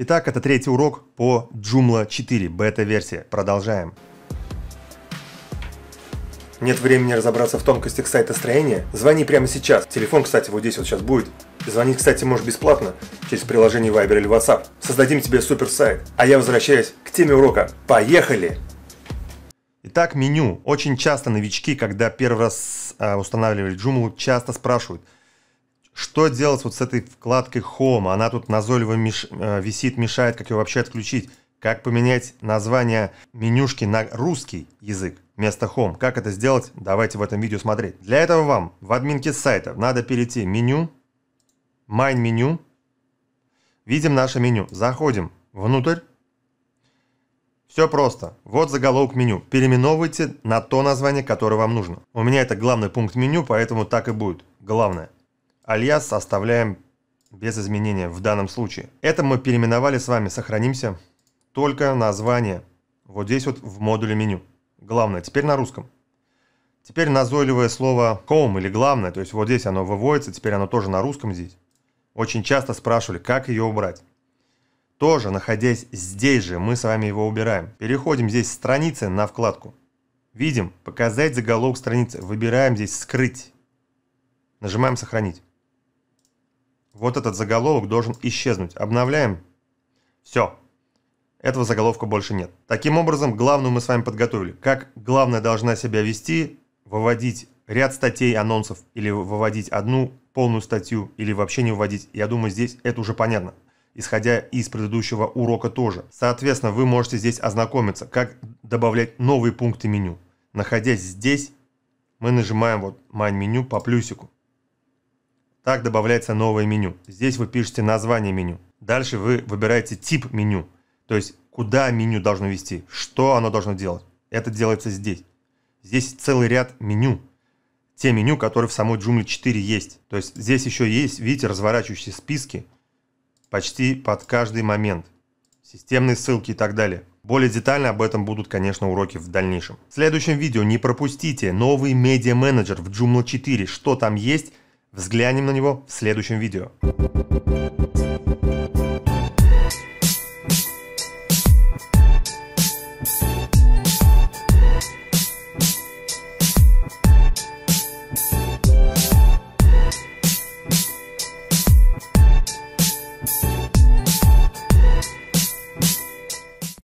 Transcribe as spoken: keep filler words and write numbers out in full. Итак, это третий урок по Joomla четыре, бета-версия. Продолжаем. Нет времени разобраться в тонкостях сайтостроения? Звони прямо сейчас. Телефон, кстати, вот здесь вот сейчас будет. Звонить, кстати, можешь бесплатно через приложение Viber или WhatsApp. Создадим тебе суперсайт. А я возвращаюсь к теме урока. Поехали! Итак, меню. Очень часто новички, когда первый раз э, устанавливали Joomla, часто спрашивают, что делать вот с этой вкладкой Home? Она тут назойливо меш... висит, мешает, как ее вообще отключить? Как поменять название менюшки на русский язык вместо Home? Как это сделать? Давайте в этом видео смотреть. Для этого вам в админке сайта надо перейти в меню, Main Menu. Видим наше меню. Заходим внутрь. Все просто. Вот заголовок меню. Переименовывайте на то название, которое вам нужно. У меня это главный пункт меню, поэтому так и будет. Главное. Альяс оставляем без изменения в данном случае. Это мы переименовали с вами, сохранимся, только название. Вот здесь вот в модуле меню. Главное, теперь на русском. Теперь назойливое слово home или главное, то есть вот здесь оно выводится, теперь оно тоже на русском здесь. Очень часто спрашивали, как ее убрать. Тоже, находясь здесь же, мы с вами его убираем. Переходим здесь с страницы на вкладку. Видим, показать заголовок страницы. Выбираем здесь скрыть. Нажимаем сохранить. Вот этот заголовок должен исчезнуть. Обновляем. Все. Этого заголовка больше нет. Таким образом, главную мы с вами подготовили. Как главная должна себя вести, выводить ряд статей, анонсов, или выводить одну полную статью, или вообще не выводить. Я думаю, здесь это уже понятно, исходя из предыдущего урока тоже. Соответственно, вы можете здесь ознакомиться, как добавлять новые пункты меню. Находясь здесь, мы нажимаем вот «Main Menu» по плюсику. Так добавляется новое меню. Здесь вы пишете название меню. Дальше вы выбираете тип меню. То есть, куда меню должно вести, что оно должно делать. Это делается здесь. Здесь целый ряд меню. Те меню, которые в самой Joomla четыре есть. То есть, здесь еще есть, видите, разворачивающие списки почти под каждый момент. Системные ссылки и так далее. Более детально об этом будут, конечно, уроки в дальнейшем. В следующем видео не пропустите новый медиа-менеджер в Joomla четыре. Что там есть? Взглянем на него в следующем видео.